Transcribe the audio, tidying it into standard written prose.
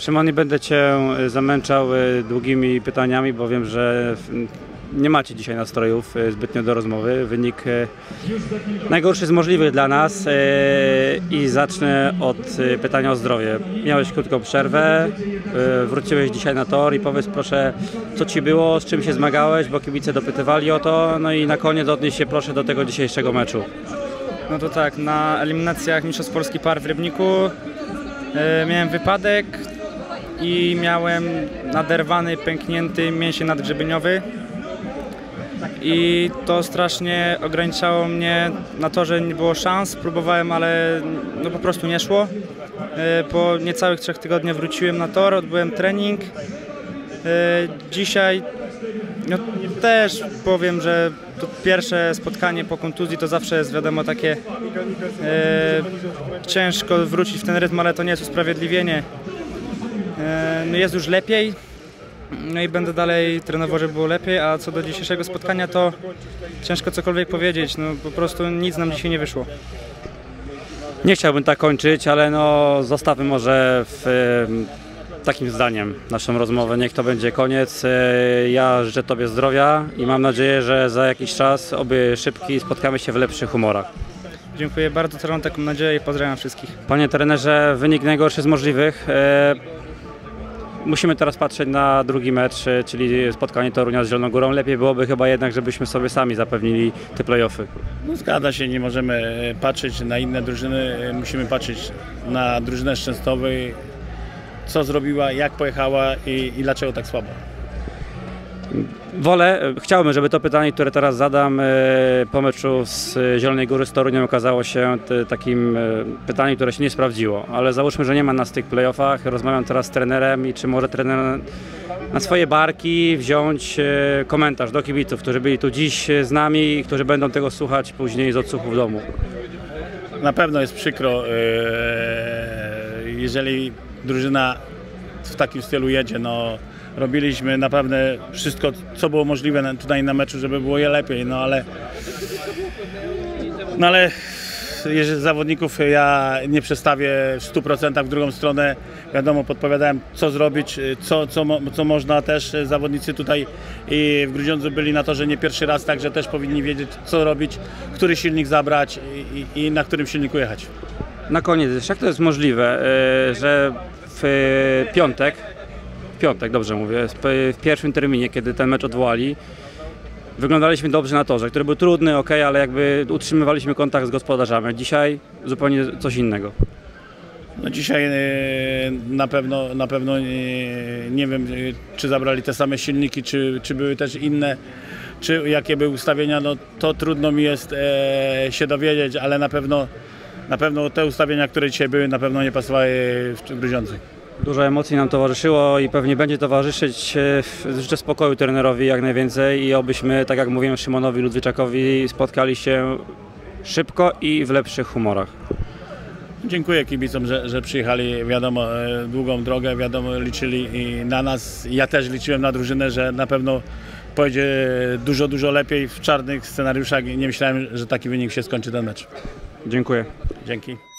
Szymon, nie będę Cię zamęczał długimi pytaniami, bo wiem, że nie macie dzisiaj nastrojów zbytnio do rozmowy. Wynik najgorszy z możliwych dla nas i zacznę od pytania o zdrowie. Miałeś krótką przerwę, wróciłeś dzisiaj na tor i powiedz proszę, co Ci było, z czym się zmagałeś, bo kibice dopytywali o to, no i na koniec odnieś się proszę do tego dzisiejszego meczu. No to tak, na eliminacjach Mistrzostw Polski Par w Rybniku miałem wypadek i miałem naderwany, pęknięty mięsień nadgrzebieniowy i to strasznie ograniczało mnie na to, że nie było szans. Próbowałem, ale no po prostu nie szło. Po niecałych 3 tygodniach wróciłem na tor, odbyłem trening. Dzisiaj no, też powiem, że to pierwsze spotkanie po kontuzji to zawsze jest wiadomo takie ciężko wrócić w ten rytm, ale to nie jest usprawiedliwienie. No jest już lepiej, no i będę dalej trenował, żeby było lepiej, a co do dzisiejszego spotkania to ciężko cokolwiek powiedzieć, no po prostu nic nam dzisiaj nie wyszło. Nie chciałbym tak kończyć, ale no zostawmy może w takim zdaniem naszą rozmowę. Niech to będzie koniec. Ja życzę Tobie zdrowia i mam nadzieję, że za jakiś czas, oby szybki, spotkamy się w lepszych humorach. Dziękuję bardzo, mam taką nadzieję i pozdrawiam wszystkich. Panie trenerze, wynik najgorszy z możliwych. Musimy teraz patrzeć na drugi mecz, czyli spotkanie Torunia z Zieloną Górą. Lepiej byłoby chyba jednak, żebyśmy sobie sami zapewnili te play-offy. No zgadza się, nie możemy patrzeć na inne drużyny, musimy patrzeć na drużynę z Częstochowy, co zrobiła, jak pojechała i dlaczego tak słabo. Chciałbym, żeby to pytanie, które teraz zadam po meczu z Zielonej Góry z Toruniem okazało się takim pytaniem, które się nie sprawdziło, ale załóżmy, że nie ma nas w tych playoffach, rozmawiam teraz z trenerem i czy może trener na swoje barki wziąć komentarz do kibiców, którzy byli tu dziś z nami i którzy będą tego słuchać później z odsłuchu w domu. Na pewno jest przykro, jeżeli drużyna w takim stylu jedzie, no robiliśmy naprawdę wszystko, co było możliwe tutaj na meczu, żeby było je lepiej, no ale jeżeli zawodników ja nie przestawię w 100% w drugą stronę, wiadomo, podpowiadałem co zrobić, co można też, zawodnicy tutaj i w Grudziądzu byli na torze nie pierwszy raz, także też powinni wiedzieć co robić, który silnik zabrać i na którym silniku jechać. Na koniec, jak to jest możliwe, że w piątek, dobrze mówię, w pierwszym terminie, kiedy ten mecz odwołali, wyglądaliśmy dobrze na torze, który był trudny, ok, ale jakby utrzymywaliśmy kontakt z gospodarzami. Dzisiaj zupełnie coś innego. No dzisiaj na pewno nie wiem, czy zabrali te same silniki, czy były też inne, czy jakie były ustawienia, no to trudno mi jest się dowiedzieć, ale na pewno te ustawienia, które dzisiaj były, na pewno nie pasowały w Grudziądzu. Dużo emocji nam towarzyszyło i pewnie będzie towarzyszyć. Życzę spokoju trenerowi jak najwięcej i obyśmy, tak jak mówiłem Szymonowi Ludwiczakowi, spotkali się szybko i w lepszych humorach. Dziękuję kibicom, że przyjechali, wiadomo, długą drogę, wiadomo, liczyli i na nas. Ja też liczyłem na drużynę, że na pewno pojedzie dużo lepiej w czarnych scenariuszach. Nie myślałem, że taki wynik się skończy ten mecz. Dziękuję. Dzięki.